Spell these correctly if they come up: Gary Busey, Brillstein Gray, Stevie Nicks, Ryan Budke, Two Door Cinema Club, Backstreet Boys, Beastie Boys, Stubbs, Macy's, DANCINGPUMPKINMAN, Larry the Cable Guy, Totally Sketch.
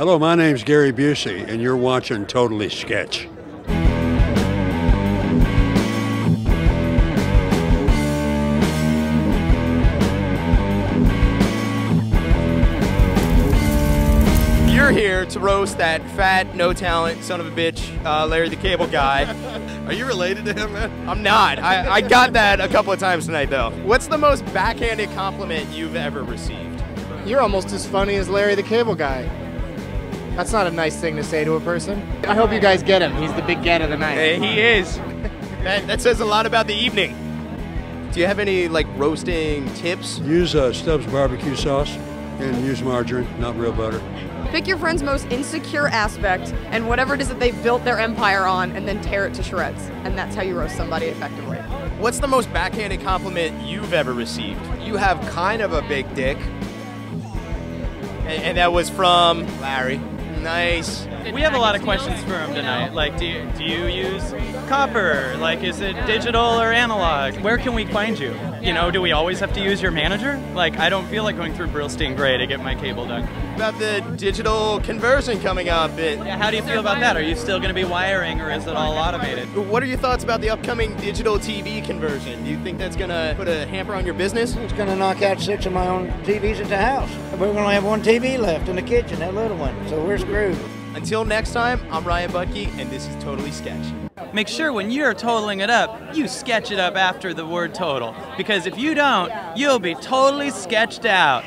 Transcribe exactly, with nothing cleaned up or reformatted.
Hello, my name's Gary Busey, and you're watching Totally Sketch. You're here to roast that fat, no-talent son of a bitch, uh, Larry the Cable Guy. Are you related to him, man? I'm not. I, I got that a couple of times tonight, though. What's the most backhanded compliment you've ever received? You're almost as funny as Larry the Cable Guy. That's not a nice thing to say to a person. I hope you guys get him. He's the big get of the night. Hey, he is. That, that says a lot about the evening. Do you have any, like, roasting tips? Use uh, Stubbs barbecue sauce and use margarine, not real butter. Pick your friend's most insecure aspect and whatever it is that they've built their empire on, and then tear it to shreds. And that's how you roast somebody effectively. What's the most backhanded compliment you've ever received? You have kind of a big dick. And, and that was from Larry. Nice. We have a lot of questions for him tonight. Like, do you, do you use copper? Like, is it digital or analog? Where can we find you? You know, do we always have to use your manager? Like, I don't feel like going through Brillstein Gray to get my cable done. About the digital conversion coming up. It, yeah, how do you feel about that? Are you still going to be wiring, or is it all automated? What are your thoughts about the upcoming digital T V conversion? Do you think that's going to put a hamper on your business? It's going to knock out six of my own T Vs at the house. We're going to have one T V left in the kitchen, that little one, so we're screwed. Until next time, I'm Ryan Budke, and this is Totally Sketch. Make sure when you're totaling it up, you sketch it up after the word total. Because if you don't, you'll be totally sketched out.